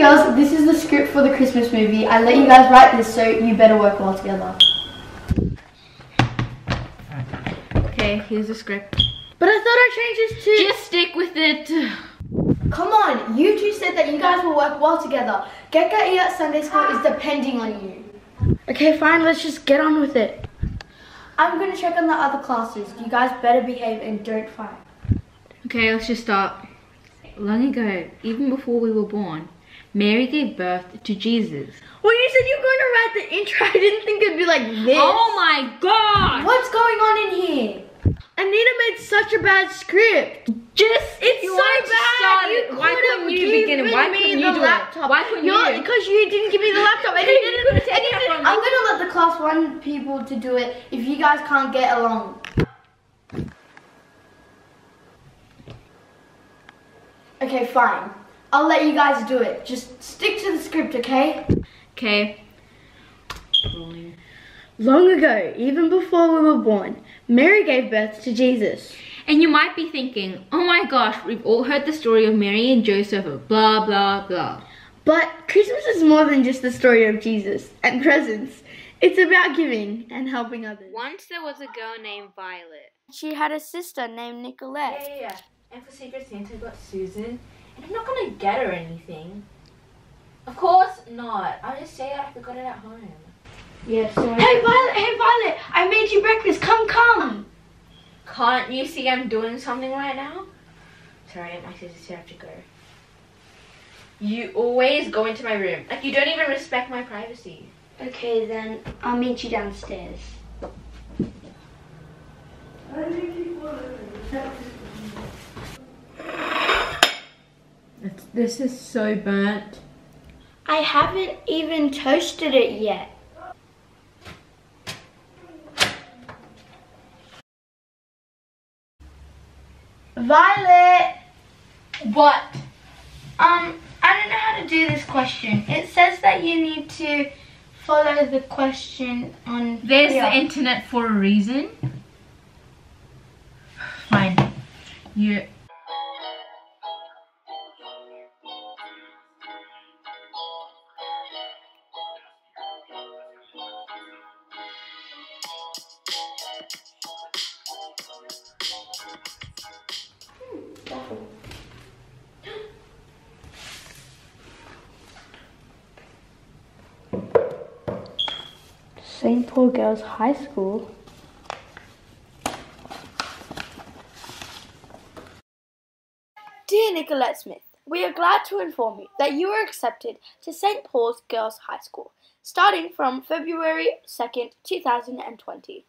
girls, this is the script for the Christmas movie. I let you guys write this, so you better work well together. Okay, here's the script. But I thought I changed this too. Just stick with it. Come on, you two said that you guys will work well together. Gekka Iya Sunday School is depending on you. Okay, fine, let's just get on with it. I'm going to check on the other classes. You guys better behave and don't fight. Okay, let's just start. Long ago, even before we were born, Mary gave birth to Jesus. Well, you said you were going to write the intro. I didn't think it'd be like this. Oh my god! What's going on in here? Anita made such a bad script. It's so bad. Why couldn't you begin it? Why couldn't you do it? Why couldn't you do it? Because you didn't give me the laptop. I'm going to let the class one people to do it if you guys can't get along. Okay, fine. I'll let you guys do it. Just stick to the script, okay? Okay. Long ago, even before we were born, Mary gave birth to Jesus. And you might be thinking, oh my gosh, we've all heard the story of Mary and Joseph of blah, blah, blah. But Christmas is more than just the story of Jesus and presents. It's about giving and helping others. Once there was a girl named Violet. She had a sister named Nicolette. Yeah. And for Secret Santa, got Susan. And I'm not going to get her anything. Of course not. I'll just say that I forgot it at home. Yeah, so hey Violet, I made you breakfast. Come. Can't you see I'm doing something right now? Sorry, my sister's here, I have to go. You always go into my room. Like, you don't even respect my privacy. Okay, then I'll meet you downstairs. This is so burnt. I haven't even toasted it yet. Violet! What? I don't know how to do this question. It says that you need to follow the question on... There's the internet for a reason. Fine. You... St. Paul's Girls High School. Dear Nicolette Smith, we are glad to inform you that you are accepted to St. Paul's Girls High School, starting from February 2nd, 2020.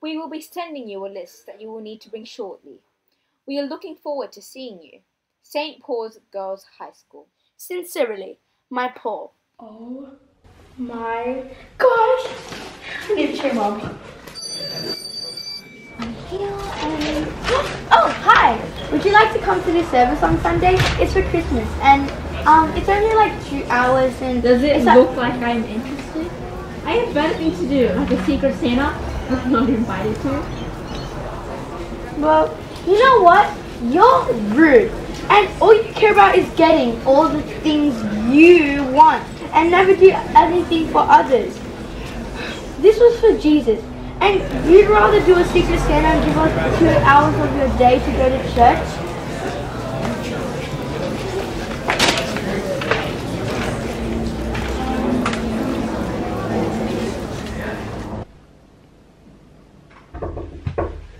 We will be sending you a list that you will need to bring shortly. We are looking forward to seeing you. St. Paul's Girls High School. Sincerely, my Paul. Oh my gosh! I need to cheer mom. I'm here and... Oh, hi! Would you like to come to the service on Sunday? It's for Christmas and it's only like 2 hours and... Does it look like I'm interested? I have better things to do, like a Secret Santa I'm not invited to. Well, you know what? You're rude and all you care about is getting all the things you want. And never do anything for others. This was for Jesus. And you'd rather do a Secret Santa and give us 2 hours of your day to go to church?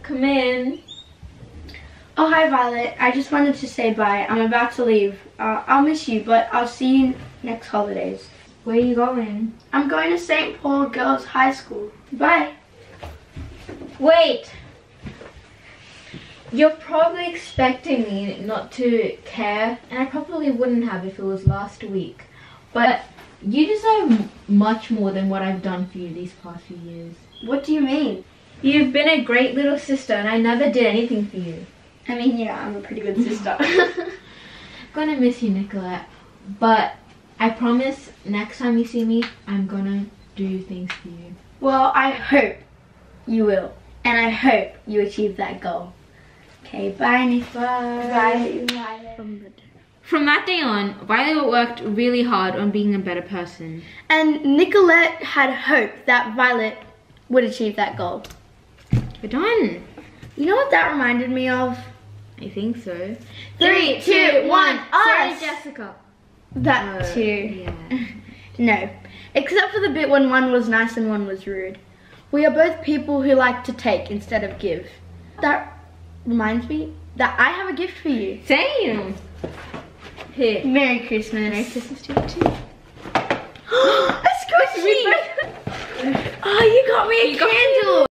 Come in. Oh, hi Violet. I just wanted to say bye. I'm about to leave. I'll miss you, but I'll see you next holidays. Where are you going? I'm going to St. Paul Girls High School. Bye. Wait. You're probably expecting me not to care, and I probably wouldn't have if it was last week. But you deserve much more than what I've done for you these past few years. What do you mean? You've been a great little sister, and I never did anything for you. I mean, yeah, I'm a pretty good sister. Gonna miss you, Nicolette. But I promise next time you see me, I'm gonna do things for you. Well, I hope you will. And I hope you achieve that goal. Okay, bye, Nick. Bye. Bye. From that day on, Violet worked really hard on being a better person. And Nicolette had hope that Violet would achieve that goal. We're done. You know what that reminded me of? I think so. 3, 2, 1, us! Sorry, Jessica. That no, too. Yeah. No. Except for the bit when one was nice and one was rude. We are both people who like to take instead of give. That reminds me that I have a gift for you. Same. Here. Merry Christmas. Merry Christmas to you too. A squishy! Oh, you got me a candle!